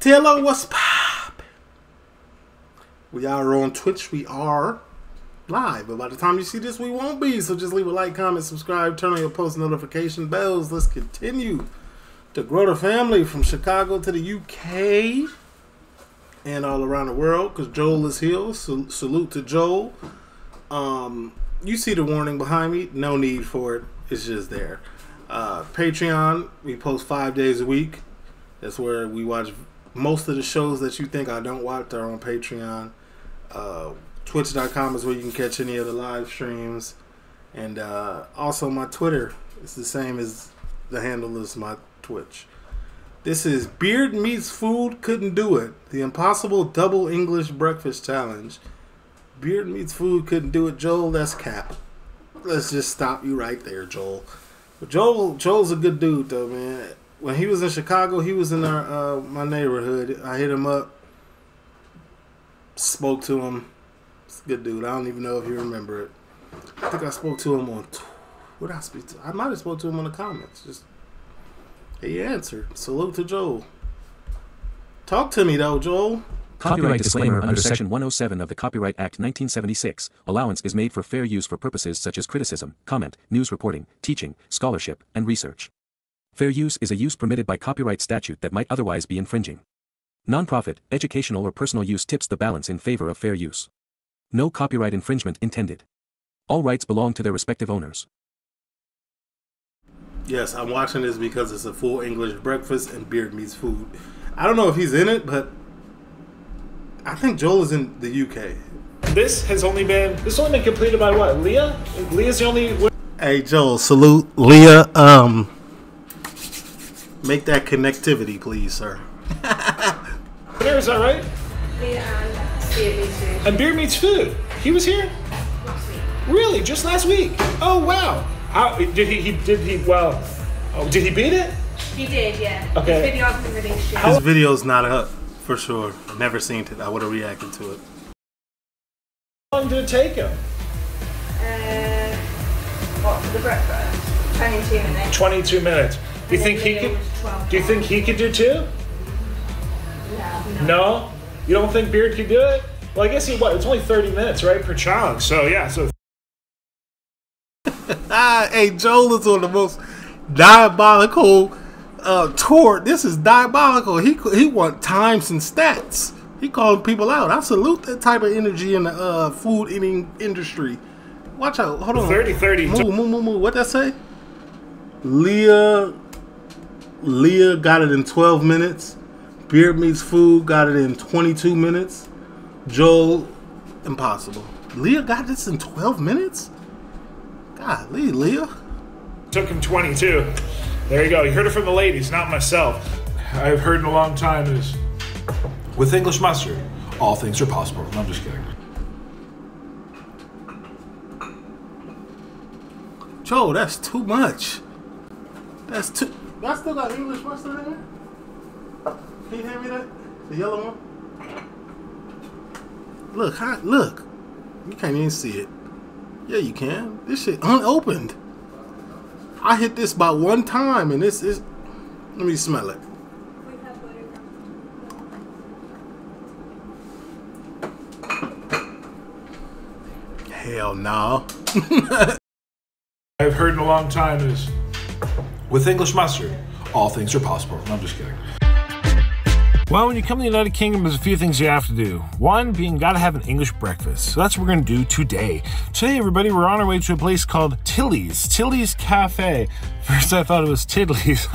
TLO, what's poppin'? We are on Twitch. We are live. But by the time you see this, we won't be. So just leave a like, comment, subscribe, turn on your post notification bells. Let's continue to grow the family from Chicago to the UK and all around the world, because Joel is here. So salute to Joel. You see the warning behind me. No need for it. It's just there. Patreon, we post 5 days a week. That's where we watch most of the shows that you think I don't watch are on Patreon. Twitch.com is where you can catch any of the live streams. And also my Twitter. It's the same as the handle as my Twitch. This is Beard Meets Food Couldn't Do It. The Impossible Double English Breakfast Challenge. Beard Meets Food Couldn't Do It. Joel, that's cap. Let's just stop you right there, Joel. But Joel's a good dude, though, man. When he was in Chicago, he was in our, my neighborhood. I hit him up, spoke to him. It's a good dude. I don't even know if he remember it. I think I spoke to him on... What did I speak to? I might have spoke to him on the comments. Just he answered. Salute to Joel. Talk to me, though, Joel. Copyright disclaimer under Section 107 of the Copyright Act 1976. Allowance is made for fair use for purposes such as criticism, comment, news reporting, teaching, scholarship, and research. Fair use is a use permitted by copyright statute that might otherwise be infringing. Nonprofit, educational, or personal use tips the balance in favor of fair use. No copyright infringement intended. All rights belong to their respective owners. Yes, I'm watching this because it's a full English breakfast and Beard Meets Food. I don't know if he's in it, but I think Joel is in the UK. This has only been completed by what? Leah? Leah's the only. Hey Joel, salute Leah. Make that connectivity, please, sir. There, is that right? Leah and Beard Meets Food. And Beard Meets Food. He was here last week. Really? Just last week? Oh wow! How did he? Well, oh, did he beat it? He did, yeah. Okay. His video's not up. For sure. I've never seen it. I would have reacted to it. How long did it take him? What, for the breakfast? 22 minutes. 22 minutes. Do you think he could? Do you think he could do two? No. No? You don't think Beard could do it? Well, I guess he what? It's only 30 minutes, right, per challenge. So yeah. So. Hey, Joel is on the most diabolical. Toward this is diabolical. He want times and stats. He called people out. I salute that type of energy in the food eating industry. Watch out! Hold on. 30. Move. What that say? Leah got it in 12 minutes. Beard Meets Food got it in 22 minutes. Joel, impossible. Leah got this in 12 minutes. Golly, Leah. Took him 22. There you go. You heard it from the ladies, not myself. I've heard in a long time is, with English mustard, all things are possible. I'm just kidding. Joe, that's too much. That's too... I still got English mustard in there? Can you hand me that? The yellow one? Look, look. You can't even see it. Yeah, you can. This shit unopened. I hit this by one time, and this is... Let me smell it. Hell no. I've heard in a long time is, with English mustard, all things are possible. I'm just kidding. Well, when you come to the United Kingdom, there's a few things you have to do. One being, gotta have an English breakfast. So that's what we're gonna do today. Today, everybody, we're on our way to a place called Tilly's Cafe. First, I thought it was Tiddly's.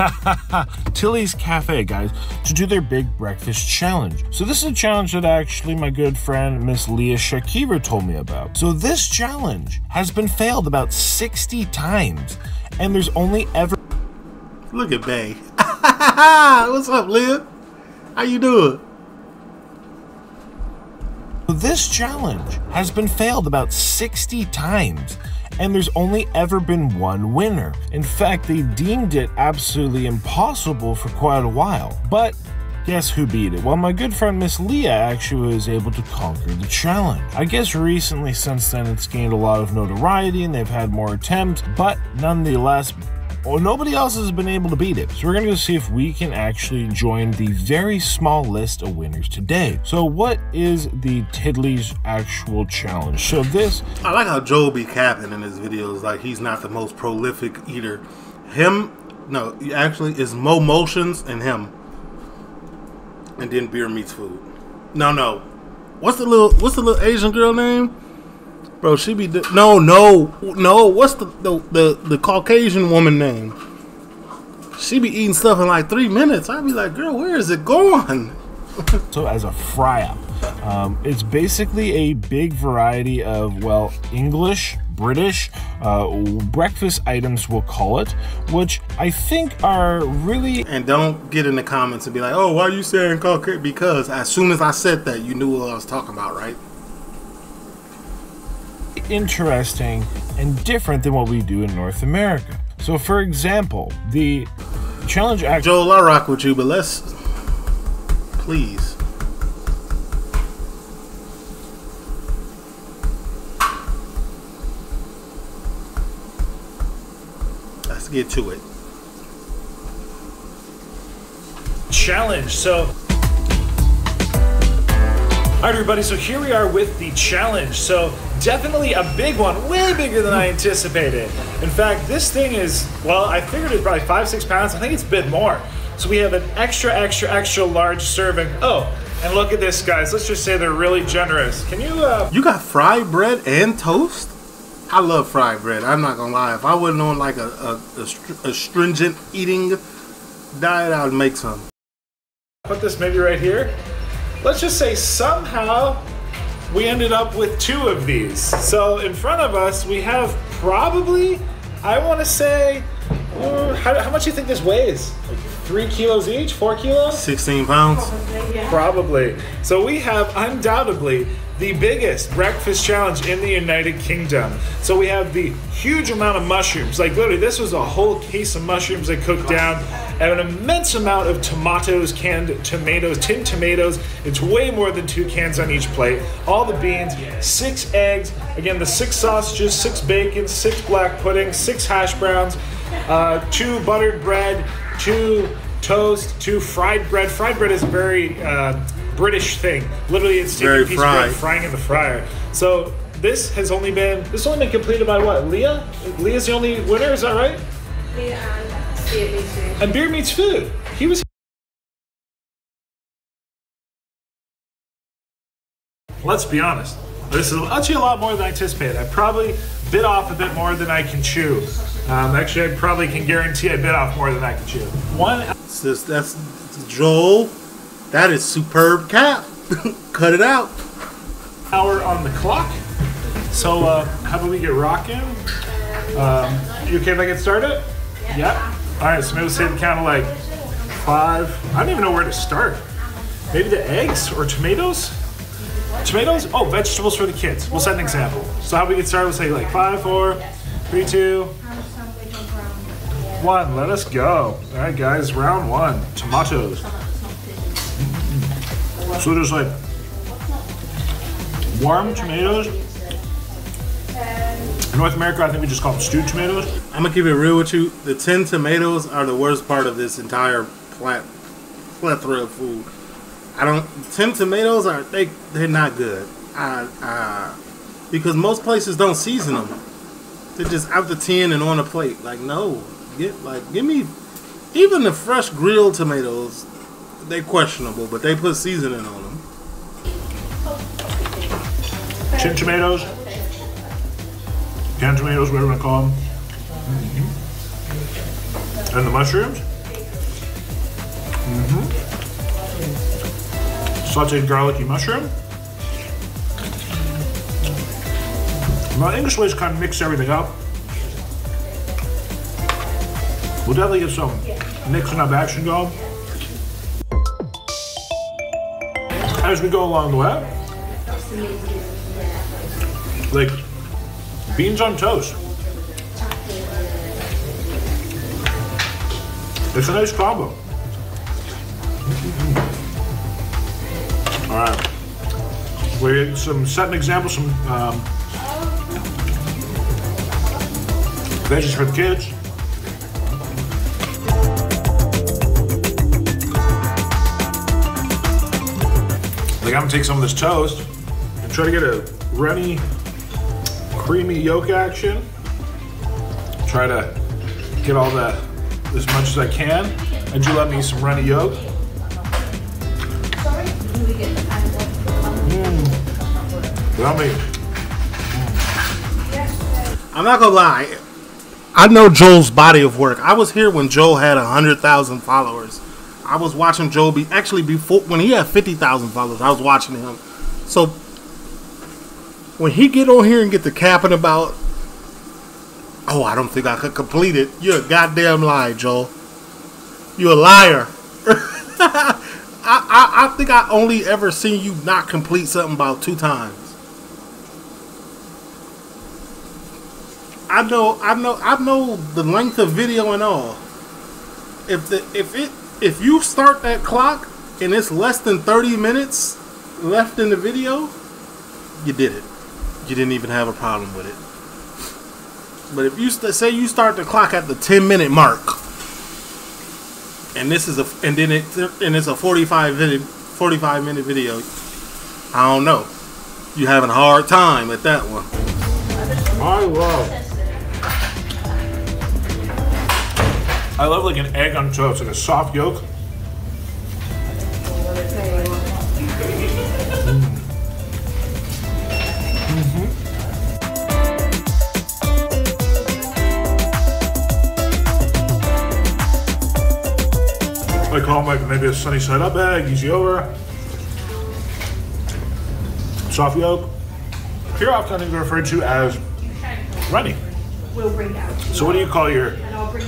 Tilly's Cafe, guys, to do their big breakfast challenge. So this is a challenge that actually my good friend, Miss Leah Shakira, told me about. So this challenge has been failed about 60 times, and there's only ever... Look at Bay. What's up, Leah? How you doing? This challenge has been failed about 60 times, and there's only ever been one winner. In fact, they deemed it absolutely impossible for quite a while. But guess who beat it? Well, my good friend Miss Leah actually was able to conquer the challenge. I guess recently since then it's gained a lot of notoriety and they've had more attempts, but nonetheless, Well, nobody else has been able to beat it, so we're going to see if we can actually join the very small list of winners today. So what is the Tilly's actual challenge? So this... I like how Joel be capping in his videos, like he's not the most prolific eater. Him, no, actually it's Mo Motions and him. And then Beard Meets Food. No. What's the little Asian girl name? Bro, she be no. What's the Caucasian woman name? She be eating stuff in like 3 minutes. I be like, girl, where is it going? So as a fry up, it's basically a big variety of, well, English, British breakfast items, we'll call it, which I think are really... And don't get in the comments and be like, oh, why are you saying Caucasian? Because as soon as I said that, you knew what I was talking about, right? Interesting and different than what we do in North America. So for example, the challenge... Joel, I rock with you, but let's... Please. Let's get to it. Challenge, so... All right, everybody, so here we are with the challenge. So definitely a big one, way bigger than I anticipated. In fact, this thing is, well, I figured it's probably 5-6 pounds. I think it's a bit more. So we have an extra large serving. Oh, and look at this, guys. Let's just say they're really generous. Can you, You got fried bread and toast? I love fried bread. I'm not gonna lie. If I wasn't on like a stringent eating diet, I would make some. Put this maybe right here. Let's just say somehow we ended up with 2 of these. So in front of us, we have probably, I want to say, how much do you think this weighs? Like 3 kilos each, 4 kilos? 16 pounds. Probably, yeah. Probably. So we have undoubtedly the biggest breakfast challenge in the United Kingdom. So we have the huge amount of mushrooms. Like literally, this was a whole case of mushrooms that cooked down. And an immense amount of tomatoes, canned tomatoes, tin tomatoes. It's way more than 2 cans on each plate. All the beans, 6 eggs. Again, the 6 sausages, 6 bacon, 6 black puddings, 6 hash browns, 2 buttered bread, 2 toast, 2 fried bread. Fried bread is a very British thing. Literally, it's taking a piece of bread, frying in the fryer. So this has only been completed by what? Leah? Leah's the only winner. Is that right? Leah. And Beard Meets Food. He was. Let's be honest. This is actually a lot more than I anticipated. I probably bit off a bit more than I can chew. Actually, I probably can guarantee I bit off more than I can chew. Sis, that's Joel. That is superb cap. Cut it out. Hour on the clock. So how about we get rocking? You okay if I get started? Yep. All right, so maybe we'll say the count of like 5. I don't even know where to start. Maybe the eggs or tomatoes? Tomatoes? Oh, vegetables for the kids. We'll set an example. So how we get started, we'll say like 5, 4, 3, 2, 1. Let us go. All right, guys, round 1, tomatoes. So there's like warm tomatoes. In North America, I think we just call them stewed tomatoes. I'm gonna keep it real with you. The tin tomatoes are the worst part of this entire plethora of food. Tin tomatoes are they're not good. Because most places don't season them. They're just out the tin and on a plate. Like no, give me even the fresh grilled tomatoes. They're questionable, but they put seasoning on them. Tin tomatoes. Canned tomatoes, whatever you want to call them. Mm-hmm. And the mushrooms. Mm-hmm. Sauteed garlicky mushroom. My English ways kind of mix everything up. We'll definitely get some mixing up action going as we go along the way. Like beans on toast. It's a nice combo. Mm-hmm. All right. We had set an example, some veggies for the kids. I think I'm gonna take some of this toast and try to get a runny, creamy yolk action. Try to get all that as much as I can. I do love me some runny yolk. Yummy. I'm not gonna lie, I know Joel's body of work. I was here when Joel had 100,000 followers. I was watching Joel actually before when he had 50,000 followers. I was watching him. So when he get on here and get the capping about, oh, I don't think I could complete it. You're a goddamn liar, Joel. You're a liar. I think I only ever seen you not complete something about 2 times. I know the length of video and all. If you start that clock and it's less than 30 minutes left in the video, you did it. You didn't even have a problem with it. But if you say you start the clock at the 10-minute mark, and this is a 45-minute video, I don't know. You having a hard time at that one. I love like an egg on toast, like a soft yolk. I call them like maybe a sunny side up egg, easy over. Soft yolk. Here often is referred to as runny. We'll bring that. So what do you call your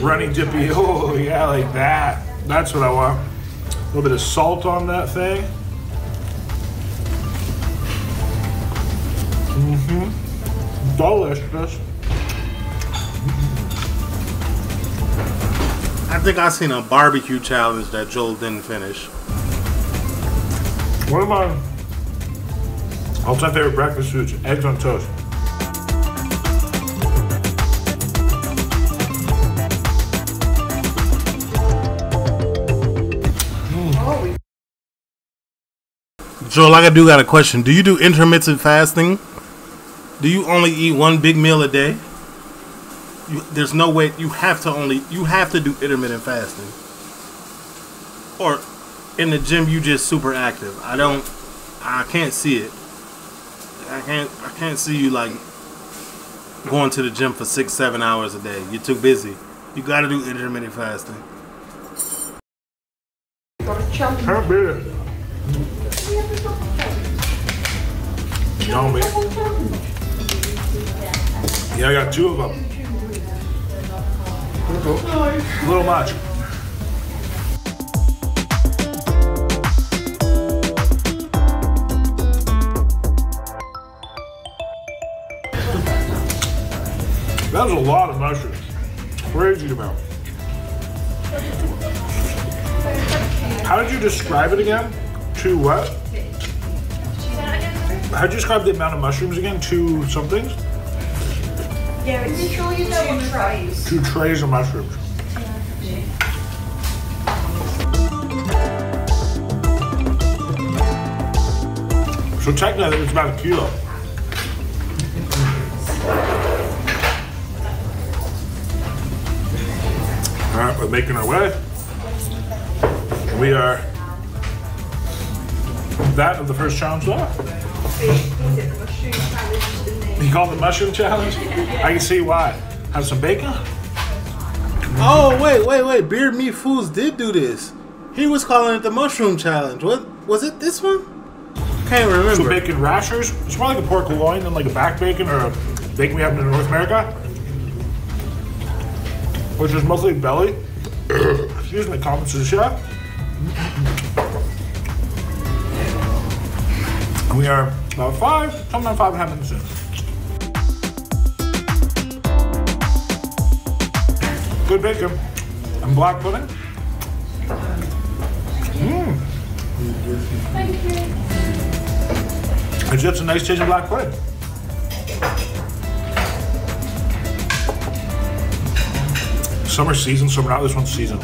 runny dippy? Oh yeah, like that. That's what I want. A little bit of salt on that thing. Mm-hmm. Delicious. I think I seen a barbecue challenge that Joel didn't finish. One of my all-time favorite breakfast foods: eggs on toast. Joel, I do got a question. Do you do intermittent fasting? Do you only eat one big meal a day? There's no way you have to do intermittent fasting. Or in the gym you just super active. I can't see it. I can't see you like going to the gym for 6-7 hours a day. You're too busy. You got to do intermittent fasting. Can't beat it. Yummy. Yeah, I got 2 of them. A little much. That was a lot of mushrooms. Crazy amount. How did you describe it again? To what? How'd you describe the amount of mushrooms again? 2 somethings? Yeah, it's 2 trays. 2 trays of mushrooms. Yeah. So technically it's about 1 kilo. Alright, we're making our way. We are that of the first challenge left. He called the mushroom challenge? I can see why. Have some bacon? Oh, wait. Beard Meets Food did do this. He was calling it the mushroom challenge. What? Was it this one? Can't remember. Some bacon rashers. It's more like a pork loin than like a back bacon or a bacon we have in North America, which is mostly belly. Excuse me, compliments to the chef. We are about 5, sometimes 5.5 minutes in. Good bacon and black pudding. Mmm. Thank you. It's just a nice taste of black pudding. Some are seasoned, some are not. This one's seasoned.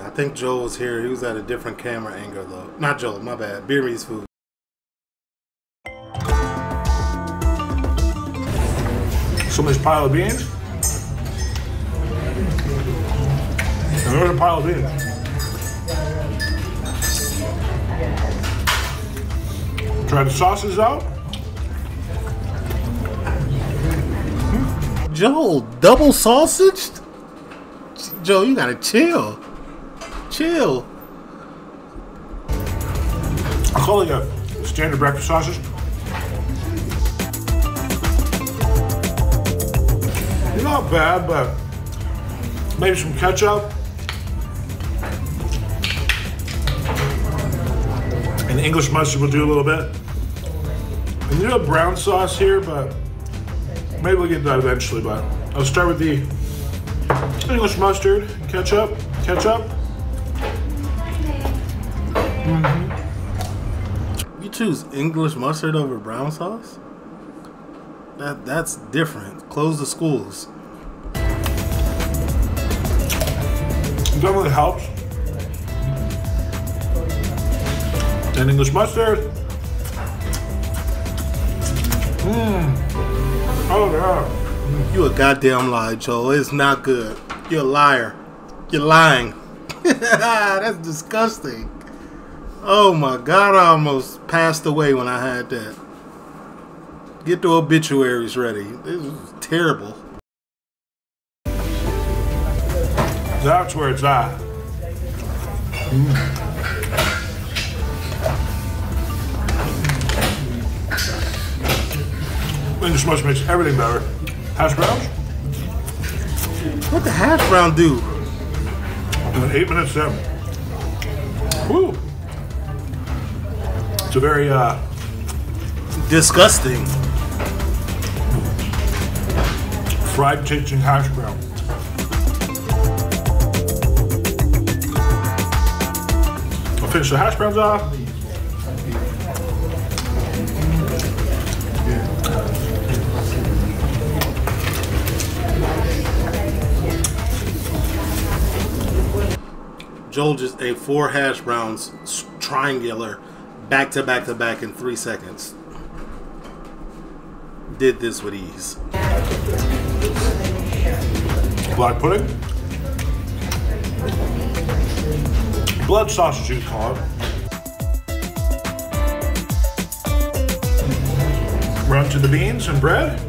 I think Joel was here. He was at a different camera angle though. Not Joel, my bad. Beard Meets Food. So much pile of beans. There's a pile of beans. Try the sauces out. Joel, double sausaged? Joel, you gotta chill. Chill. I call it a standard breakfast sausage. Not bad, but maybe some ketchup and English mustard will do a little bit. And there's a brown sauce here, but maybe we'll get that eventually. But I'll start with the English mustard, ketchup. Mm-hmm. You choose English mustard over brown sauce? That's different. Close the schools. It definitely helps. And English mustard. Oh yeah. You a goddamn liar, Joel. It's not good. You're a liar. You're lying. That's disgusting. Oh my God, I almost passed away when I had that. Get the obituaries ready. This is terrible. That's where it's at. And this much makes everything better. Hash browns? What the hash brown do? In 8 minutes, seven. Woo! It's a very disgusting fried chicken hash brown. I'll finish the hash browns off. Joel just ate 4 hash browns, triangular, back to back to back in 3 seconds. Did this with ease. Black pudding, blood sausage, you call it. Run to the beans and bread.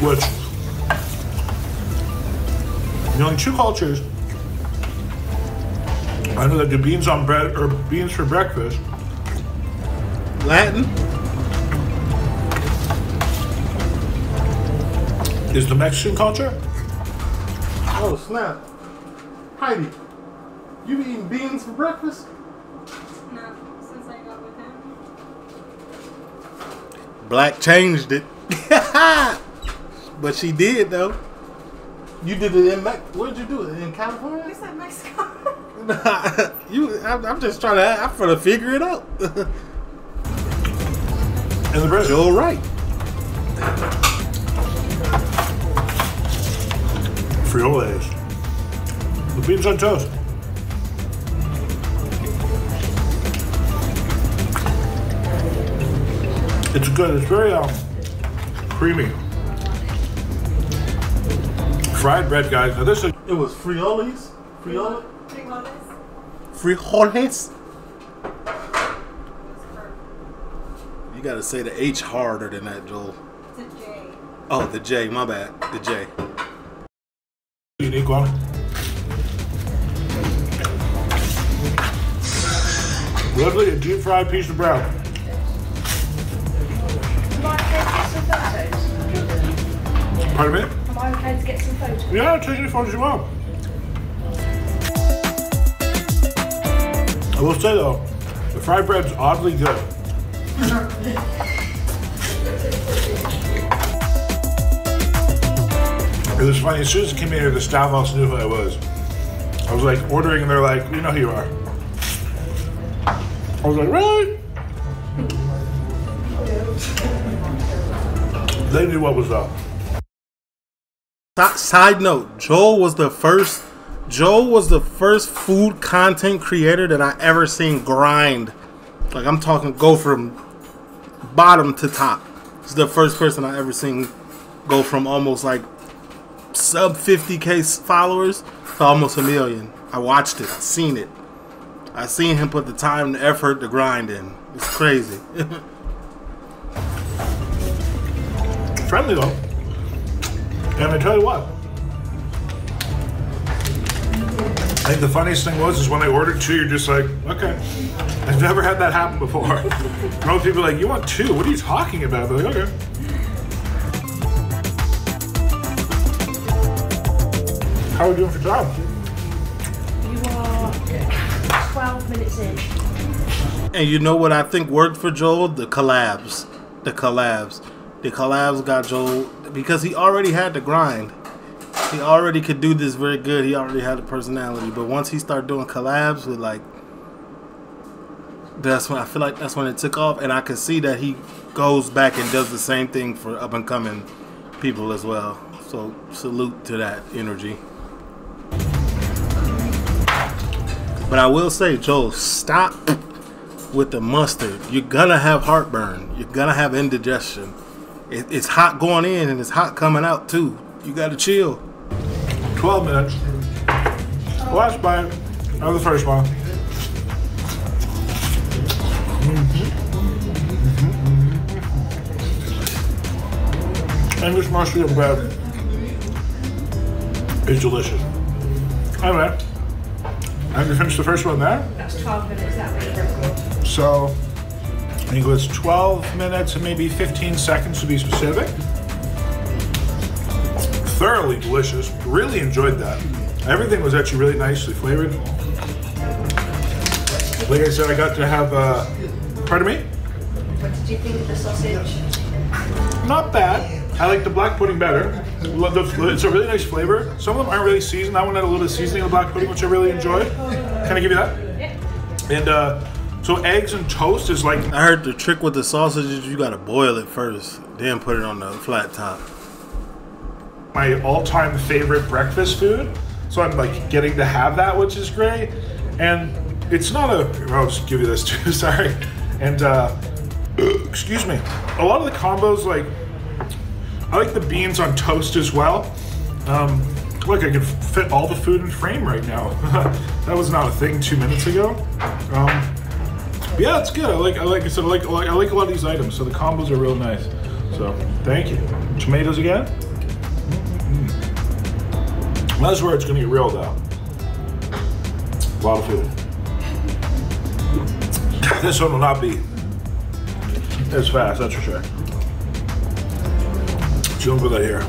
Which, you know, in two cultures, I know they do beans on bread or beans for breakfast. Latin is the Mexican culture. Oh snap! Heidi, you be eating beans for breakfast? No, since I got with him. Black changed it, but she did though. You did it in Mexico. Where'd you do it? In California? You said Mexico. Nah, I'm just trying to. I'm trying to figure it out. And the bread. You're right. Frijoles. The beans on toast. It's good. It's very creamy. Fried bread, guys. Now this is it was frijoles. Frijoles. You gotta say the H harder than that, Joel. It's a J. Oh, the J. My bad. The J. Unique one. Lovely, a deep fried piece of bread. Pardon me. I'm okay to get some photos. Yeah, take any photos you want. I will say though, the fried bread's oddly good. It was funny, as soon as it came in here, the staff also knew who I was. I was like ordering and they're like, we know who you are. I was like, really? They knew what was up. Side note, Joel was the first food content creator that I ever seen grind. Like, I'm talking go from bottom to top. He's the first person I ever seen go from almost like sub 50K followers to almost 1 million. I watched it. I seen it. I seen him put the time, the effort, the grind in. It's crazy. Friendly though. And I tell you what, I think the funniest thing was is when I ordered two, you're just like, okay. I've never had that happen before. Most people are like, you want two? What are you talking about? They're like, okay. How are we doing for time? You are 12 minutes in. And you know what I think worked for Joel? The collabs. The collabs. The collabs got Joel, because he already had the grind. He already could do this very good. He already had a personality. But once he started doing collabs with, like, that's when I feel like that's when it took off. And I could see that he goes back and does the same thing for up and coming people as well. So salute to that energy. But I will say, Joel, stop with the mustard. You're gonna have heartburn. You're gonna have indigestion. It's hot going in and it's hot coming out too. You gotta chill. 12 minutes. Last bite. That was the first one. English mustard bread is delicious. Anyway, have you finished the first one there? That's 12 minutes that way. So, I think it was 12 minutes and maybe 15 seconds to be specific. Thoroughly delicious. Really enjoyed that. Everything was actually really nicely flavored. Like I said, I got to have pardon me? What did you think of the sausage? Not bad. I like the black pudding better. It's a really nice flavor. Some of them aren't really seasoned. That one had a little bit of seasoning of the black pudding, which I really enjoyed. Can I give you that? Yeah. And so eggs and toast is like... I heard the trick with the sausage is you gotta boil it first, then put it on the flat top. My all-time favorite breakfast food, so I'm like getting to have that, which is great. And it's not a, I'll just give you this too, sorry. And excuse me, a lot of the combos, like, I like the beans on toast as well. Look, I could fit all the food in frame right now. That was not a thing 2 minutes ago. But yeah, it's good. I like a lot of these items, so the combos are real nice. So thank you. Tomatoes again. That's where it's gonna get real, though. A lot of food. This one will not be as fast, that's for sure. Don't go that here.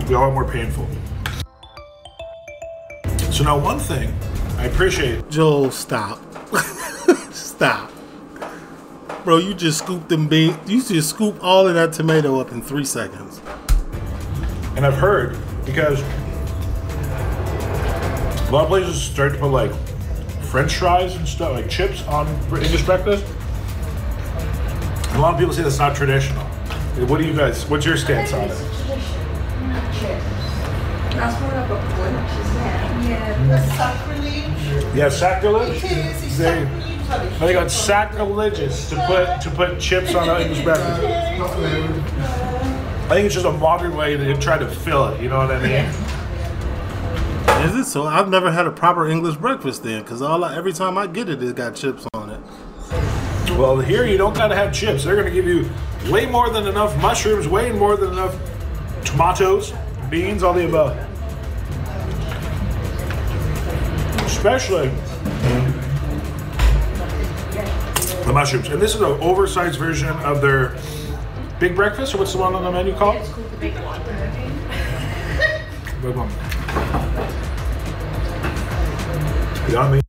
It'll be a lot more painful. So now one thing I appreciate. Joel, stop. Stop. Bro, you just scooped them beans. You just scoop all of that tomato up in 3 seconds. And I've heard, because a lot of places start to put like French fries and stuff, like chips on English breakfast. And a lot of people say that's not traditional. What do you guys, what's your stance on it? That's more of a punch, isn't it? Yeah, that's sacrilege. Yeah, sacrilege? It is, it's sacrilege. They got sacrilegious to put chips on English breakfast. I think it's just a modern way to try to fill it, you know what I mean? Is it so? I've never had a proper English breakfast then, because every time I get it, it's got chips on it. Well, here you don't gotta have chips. They're gonna give you way more than enough mushrooms, way more than enough tomatoes, beans, all the above. Especially the mushrooms. And this is an oversized version of their Big Breakfast, or what's the one on the menu called? It's called the Big One. Big One. Yummy.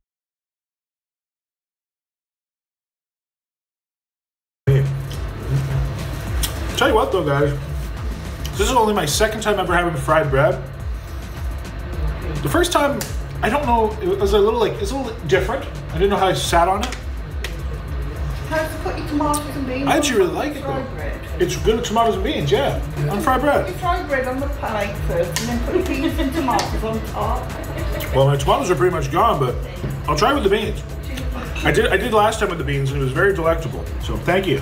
Tell you what though, guys, this is only my second time ever having fried bread. The first time, I don't know, it was a little different. I didn't know how I sat on it. supposed to put your tomatoes and beans. I actually really like it though. Bread. It's good with tomatoes and beans, yeah. And fried bread. You fried bread on the plate first and then put the beans and tomatoes on top. Well, my tomatoes are pretty much gone, but I'll try with the beans. I did last time with the beans and it was very delectable. So thank you.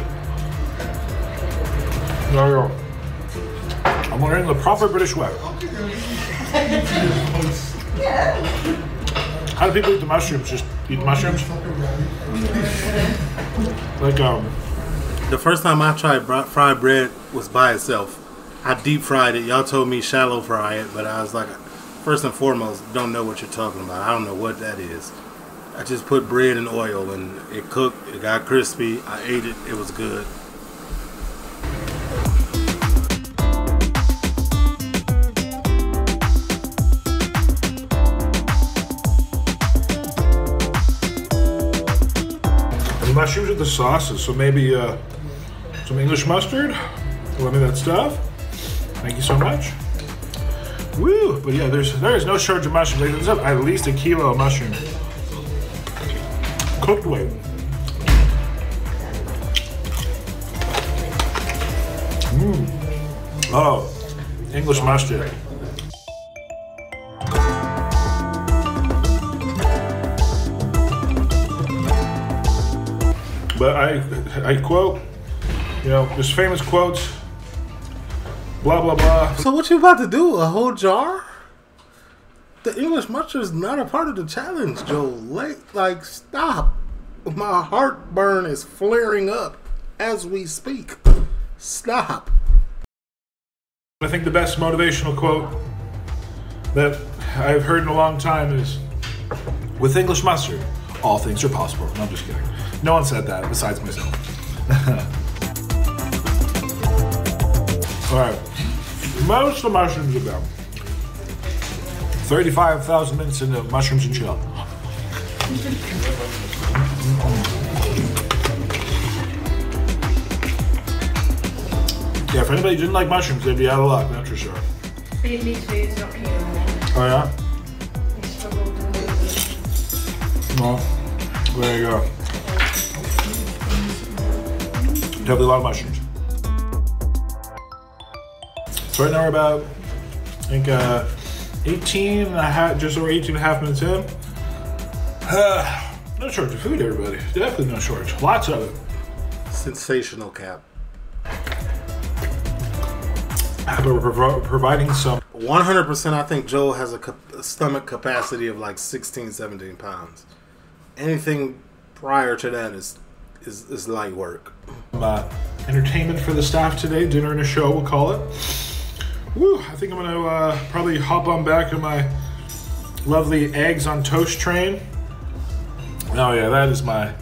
There we go. I'm wearing the proper British way. How do people eat the mushrooms? Just eat mushrooms? Like the first time I tried fried bread was by itself. I deep fried it. Y'all told me shallow fry it, but I was like, first and foremost, don't know what you're talking about. I don't know what that is. I just put bread in oil and it cooked. It got crispy. I ate it. It was good. Mushrooms with the sauces, so maybe some English mustard, let me that stuff. Thank you so much. Woo! But yeah, there is no shortage of mushrooms. There's at least a kilo of mushrooms. Cooked weight. Mmm. Oh, English mustard. But I quote, you know, there's famous quotes, blah, blah, blah. So what you about to do, a whole jar? The English mustard is not a part of the challenge, Joel. Like, stop. My heartburn is flaring up as we speak. Stop. I think the best motivational quote that I've heard in a long time is, with English mustard, all things are possible. No, I'm just kidding. No one said that besides myself. All right, most of the mushrooms are gone. 35,000 minutes into mushrooms and chill. Yeah, if anybody didn't like mushrooms, they'd be out of luck, that's for sure. Beard Meets Food's not here. Oh yeah? Well, there you go. Definitely a lot of mushrooms. So right now we're about, I think, 18 and a half, just over 18 and a half minutes in. No shortage of food, everybody. Definitely no shortage. Lots of it. Sensational cap. But we're providing some. 100%, I think Joel has a stomach capacity of like 16, 17 pounds. Anything prior to that is light work. Entertainment for the staff today, dinner and a show, we'll call it. Woo! I think I'm gonna probably hop on back on my lovely eggs on toast train. Oh yeah, that's the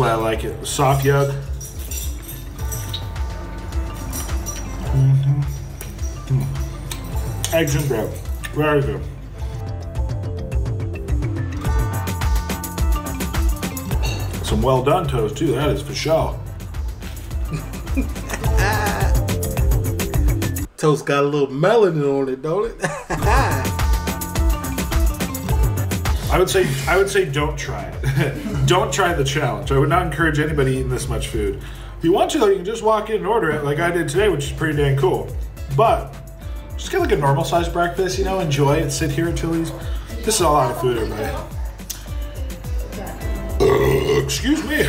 way I like it. Soft yolk. Mm-hmm. Eggs and bread. Very good. Some well done toast too, that is for sure. Toast got a little melanin on it, don't it? I would say don't try it. Don't try the challenge. I would not encourage anybody eating this much food. If you want to though, you can just walk in and order it like I did today, which is pretty dang cool. But just get like a normal sized breakfast, you know, enjoy it, sit here at Tilly's. This is a lot of food, everybody. Excuse me.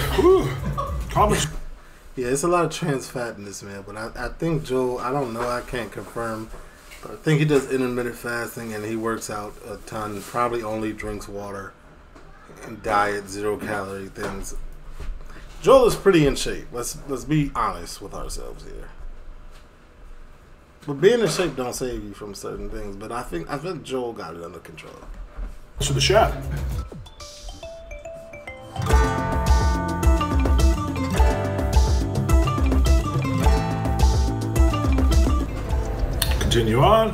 Yeah, it's a lot of trans fat in this, man. But I think Joel, I don't know, I can't confirm, but I think he does intermittent fasting and he works out a ton. Probably only drinks water and diet zero calorie things. Joel is pretty in shape. Let's be honest with ourselves here. But being in shape don't save you from certain things. But I think Joel got it under control. So the shot. Continue on. I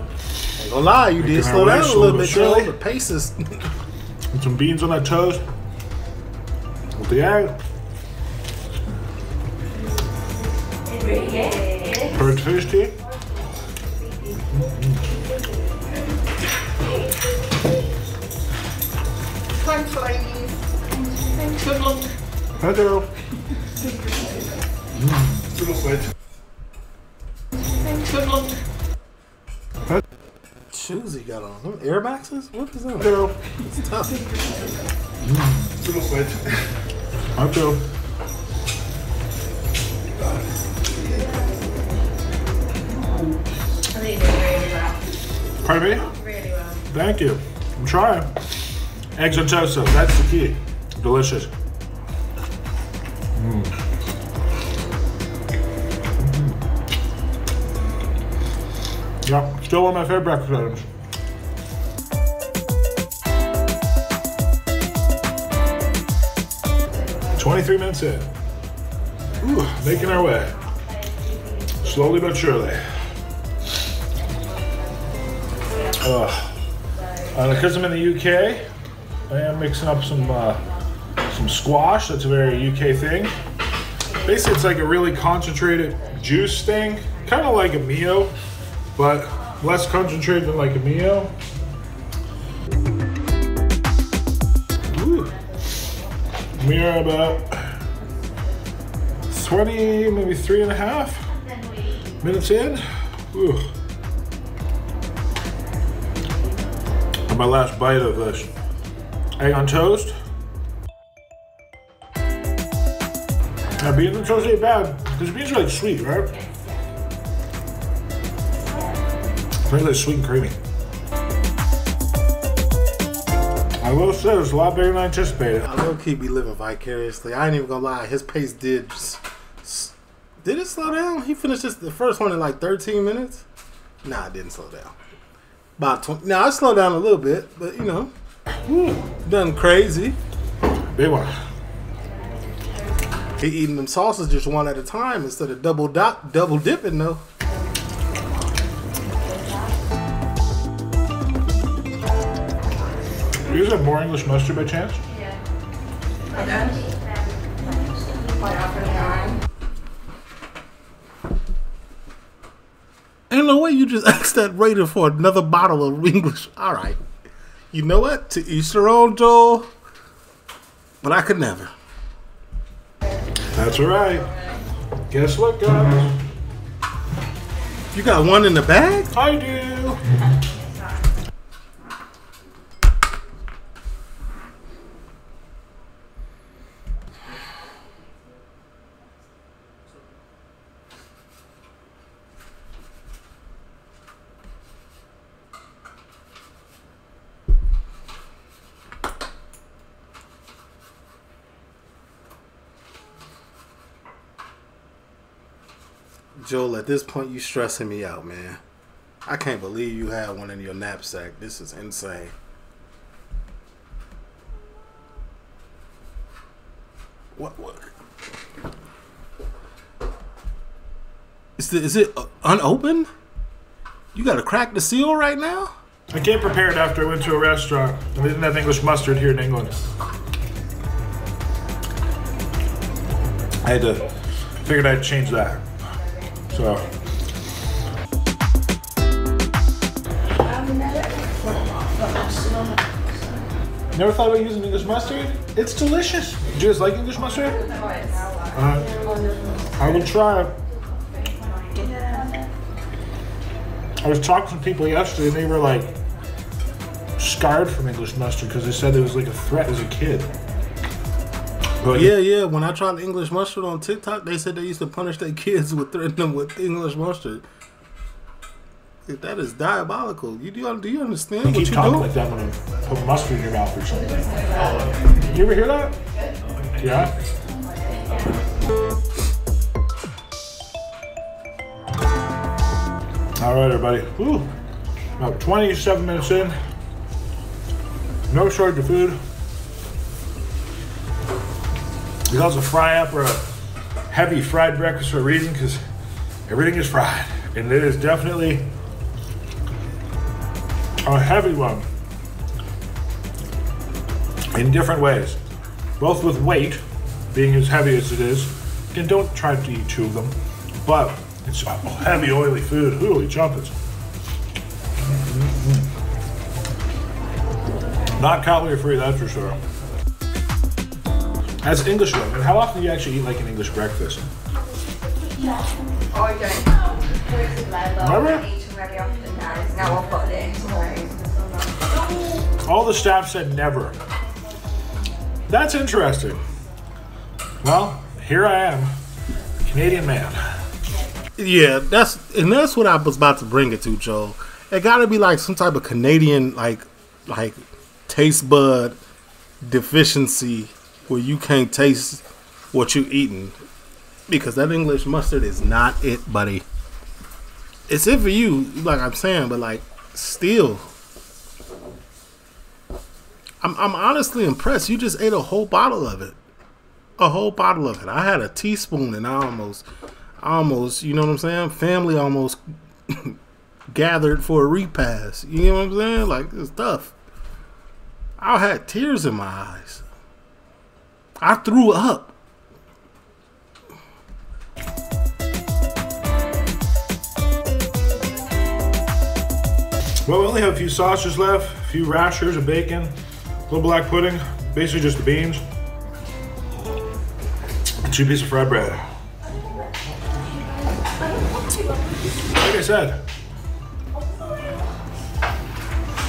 ain't gonna lie, you did slow down a little bit, Joe. The pace is. And some beans on that toast. With the egg. Pretty tasty. Thanks, ladies. Good luck. Hello. You look wet. What shoes he got on? Them Air Maxes? What is that? Girl, it's tough. You look wet. I feel. I think you did really well. Pardon me? Really well. Thank you. I'm trying. Eggs and toast, that's the key. Delicious. Yeah, still one of my favorite breakfast items. Mm. 23 minutes in. Ooh, making our way. Slowly but surely. Because I'm in the UK, I am mixing up some squash. That's a very UK thing. Basically, it's like a really concentrated juice thing. Kind of like a Mio, but less concentrated than like a Mio. Ooh. We are about 20, maybe 3.5 minutes in. Ooh. And my last bite of this egg on toast. Now beans and toast ain't bad, because beans are like sweet, right? Really sweet and creamy. I will say it's a lot bigger than I anticipated. I know he be living vicariously. I ain't even gonna lie. His pace did it slow down? He finished the first one in like 13 minutes. Nah, it didn't slow down. About 20. Now I slowed down a little bit, but you know, done crazy. Big one. He eating them sauces just one at a time instead of double dipping though. Do you guys have more English mustard by chance? Yeah. And the way you just asked that waiter for another bottle of English. Alright. You know what? To each their own, Joel. But I could never. That's right. Guess what, guys? You got one in the bag? I do. Joel, at this point, you stressing me out, man. I can't believe you had one in your knapsack. This is insane. What? Is it unopened? You gotta crack the seal right now? I came prepared after I went to a restaurant. We didn't have English mustard here in England. Figured I'd change that. So, never thought about using English mustard? It's delicious. Do you guys like English mustard? I will try it. I was talking to people yesterday and they were like scarred from English mustard because they said it was like a threat as a kid. But yeah. When I tried English mustard on TikTok, they said they used to punish their kids with threatening them with English mustard. That is diabolical. Do you understand what you do? You keep talking like that when you put mustard in your mouth or something. You ever hear that? Yeah. All right, everybody. Woo. About 27 minutes in. No shortage of food. It's also a fry up or a heavy fried breakfast for a reason, because everything is fried. And it is definitely a heavy one in different ways. Both with weight, being as heavy as it is. And don't try to eat two of them, but it's heavy, oily food. Holy jumpers. Not calorie free, that's for sure. As an Englishman, and how often do you actually eat like an English breakfast? Yeah. Oh, I don't. Remember? I eat very often now. I've got this. All the staff said never. That's interesting. Well, here I am, Canadian man. Yeah, that's what I was about to bring it to, Joel. It gotta be like some type of Canadian like taste bud deficiency, where you can't taste what you're eating, because that English mustard is not it, buddy. It's it for you, like I'm saying, but like still, I'm honestly impressed. You just ate a whole bottle of it, I had a teaspoon, and I almost, you know what I'm saying? Family almost gathered for a repast. You know what I'm saying? Like, it's tough. I had tears in my eyes. I threw up. Well, we only have a few sausages left, a few rashers of bacon, a little black pudding, basically just the beans, and 2 pieces of fried bread. Like I said,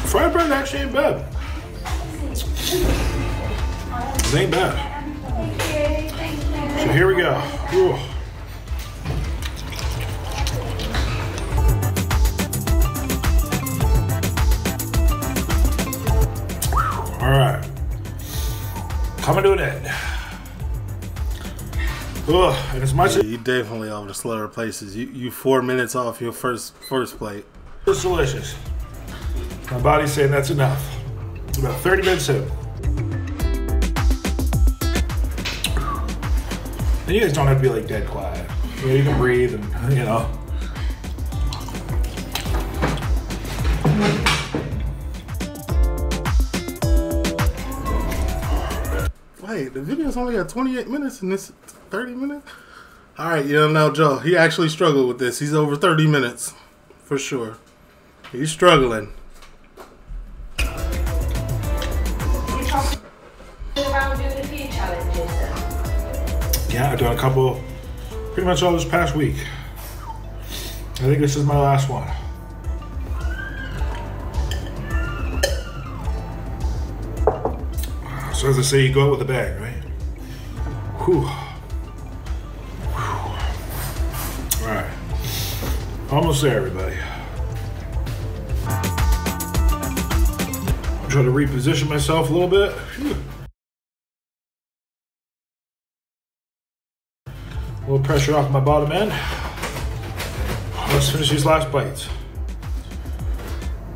fried bread actually ain't bad. It ain't bad. So here we go. Ooh. All right, coming to an end. Ugh, and as much as you definitely over the slower places, you 4 minutes off your first plate. It's delicious. My body's saying that's enough. About 30 minutes in. And you guys don't have to be like dead quiet. You can breathe and, you know. Wait, the video's only got 28 minutes and this 30 minutes? All right, you don't know Joe. He actually struggled with this. He's over 30 minutes for sure. He's struggling. Yeah, I've done a couple, pretty much all this past week. I think this is my last one. So as I say, you go out with a bang, right? Whew. Whew. All right, almost there, everybody. I'm trying to reposition myself a little bit. Whew. A little pressure off my bottom end. Let's finish these last bites.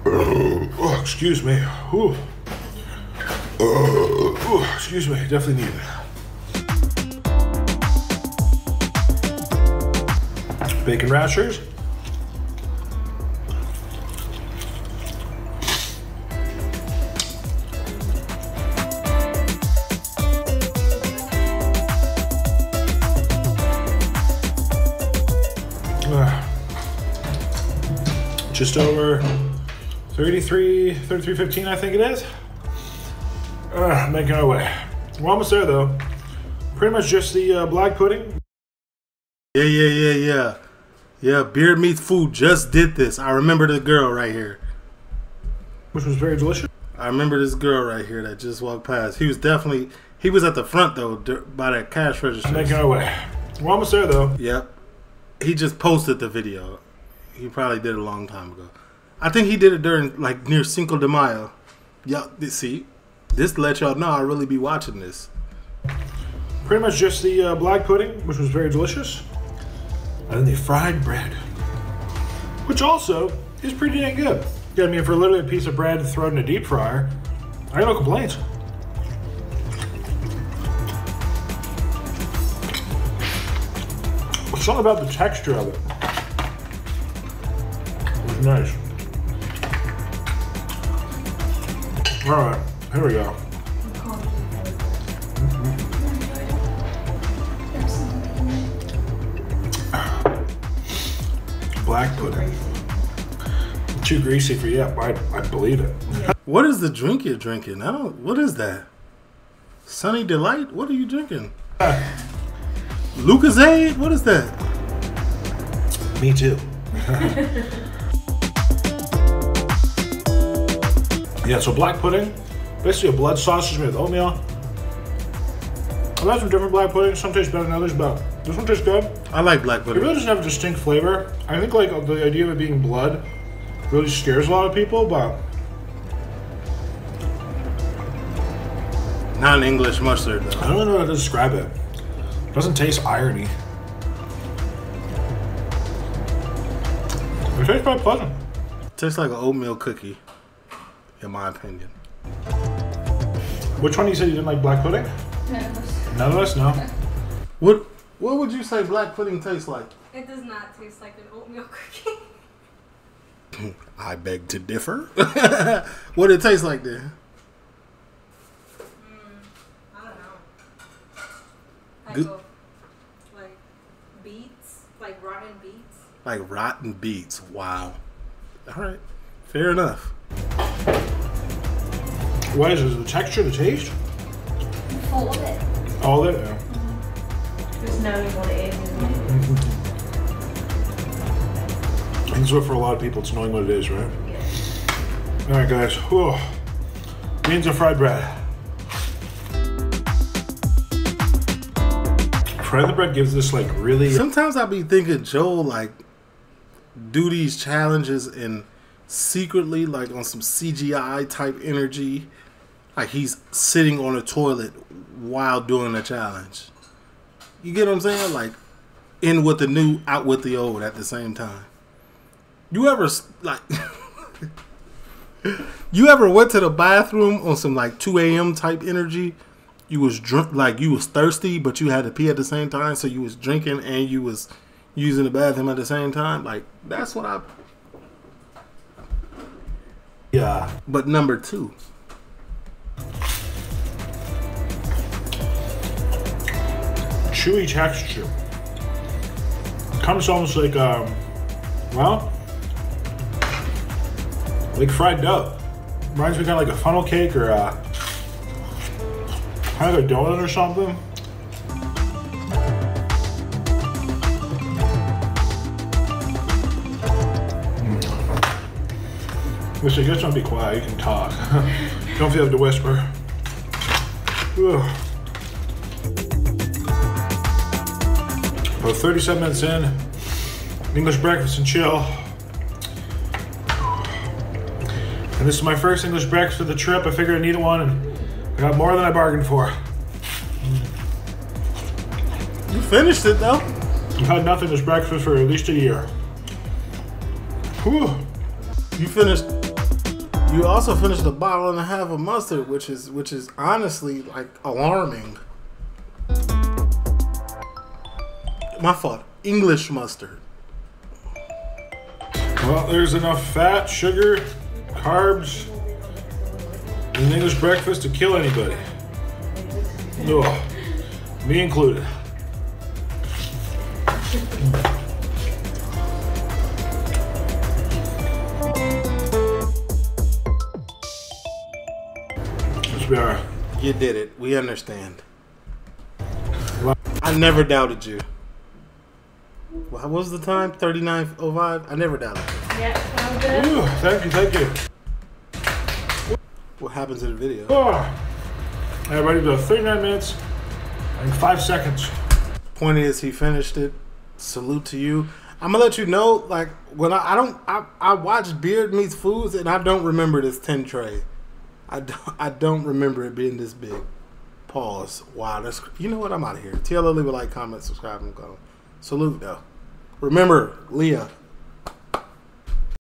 Oh, excuse me. Ooh. Ooh, excuse me. Definitely need it. Bacon rashers. Just over 33.15, I think it is. Making our way. We're almost there though. Pretty much just the black pudding. Yeah, Beard Meets Food just did this. I remember the girl right here. Which was very delicious. I remember this girl right here that just walked past. He was at the front though, by that cash register. Making our way. We're almost there though. Yep. He just posted the video. He probably did a long time ago. I think he did it during, like, near Cinco de Mayo. Y'all, see, this let y'all know I really be watching this. Pretty much just the black pudding, which was very delicious. And then the fried bread, which also is pretty dang good. Yeah, I mean, for literally a piece of bread thrown in a deep fryer, I got no complaints. It's all about the texture of it. Nice. All right, here we go. Black pudding. Too greasy for you, I believe it. What is the drink you're drinking? What is that? Sunny Delight? What are you drinking? Lucozade? What is that? Me too. Yeah, so black pudding, basically a blood sausage made with oatmeal. I've had some different black pudding. Some taste better than others, but this one tastes good. I like black pudding. It really doesn't have a distinct flavor. I think like the idea of it being blood really scares a lot of people, but non-English mustard though. I don't really know how to describe it. It doesn't taste irony. It tastes quite pleasant. It tastes like an oatmeal cookie, in my opinion. Which one you said you didn't like? Black pudding? None of us? No. What would you say black pudding tastes like? It does not taste like an oatmeal cookie. I beg to differ. What did it taste like then? I don't know. Like, good. Like beets? Like rotten beets? Like rotten beets. Wow. Alright. Fair enough. What is it? The texture, the taste? All of it. All of it? Yeah. Mm-hmm. Just knowing what it is, isn't it? Mm-hmm. That's what for a lot of people, it's knowing what it is, right? Yeah. Alright guys, whoa. Beans and fried bread. Fried the bread gives this like really... Sometimes I be thinking Joel like do these challenges and secretly like on some CGI type energy. Like he's sitting on a toilet while doing a challenge. You get what I'm saying? Like in with the new, out with the old at the same time. You ever like you ever went to the bathroom on some like 2 AM type energy? You was drunk, like you was thirsty, but you had to pee at the same time, so you was drinking and you was using the bathroom at the same time. Like that's what I... Yeah. But number two. Chewy texture. It comes almost like, well, like fried dough. Reminds me kind of like a funnel cake or kind of a donut or something. Which I guess don't be quiet, you can talk. Don't feel the whisper. Ugh. About 37 minutes in, English breakfast and chill. And this is my first English breakfast of the trip. I figured I needed one and I got more than I bargained for. You finished it though. I've had nothing this breakfast for at least a year. Whew. You finished. You also finished a bottle and a half of mustard, which is honestly like alarming. My fault. English mustard. Well, there's enough fat, sugar, carbs in an English breakfast to kill anybody. Ugh. Me included. You did it. We understand. I never doubted you. What was the time? 39:05? I never doubted you. Yeah, sounds good. Ooh, thank you, thank you. What happens in the video? Oh, everybody does 39 minutes and 5 seconds. Point is, he finished it. Salute to you. I'm gonna let you know, like, when I watch Beard Meets Foods and I don't remember this 10 tray. I don't remember it being this big. Pause. Wow, that's... You know what? I'm out of here. TLO, leave a like, comment, subscribe, and go. Salute, though. Remember, Leah.